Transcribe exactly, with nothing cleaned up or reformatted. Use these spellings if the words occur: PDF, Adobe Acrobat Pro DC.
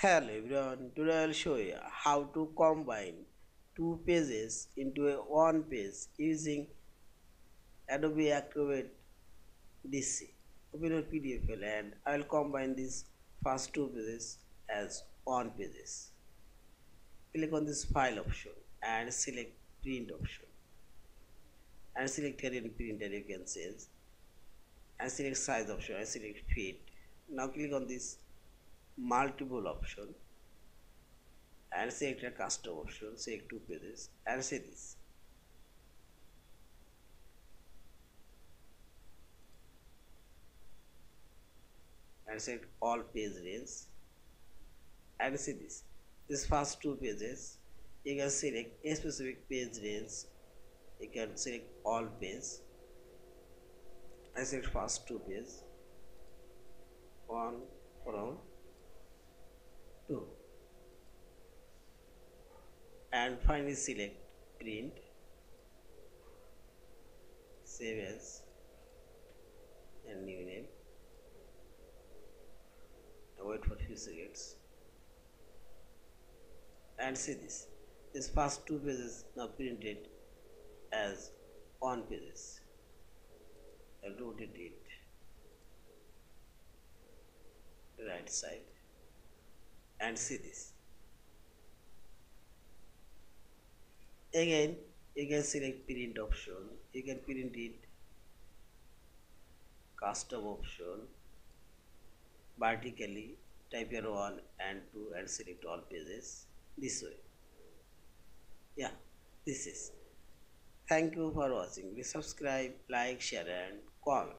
Hello everyone, today I will show you how to combine two pages into a one page using Adobe Acrobat D C. Open your P D F file and I will combine these first two pages as one pages. Click on this file option and select print option and select here in print and you can change and select size option and select fit. Now click on this multiple option and select a custom option, select two pages and say this. And select all page range and say this. This first two pages you can select a specific page range, you can select all pages. I select first two pages, one from two, and finally select print, save as, and new name. Now wait for a few seconds and see this. This first two pages now printed as one pages. I rotate it right side and see this. Again you can select print option, you can print it custom option vertically, type your one and two and select all pages this way. Yeah, this is. Thank you for watching. Please subscribe, like, share and comment.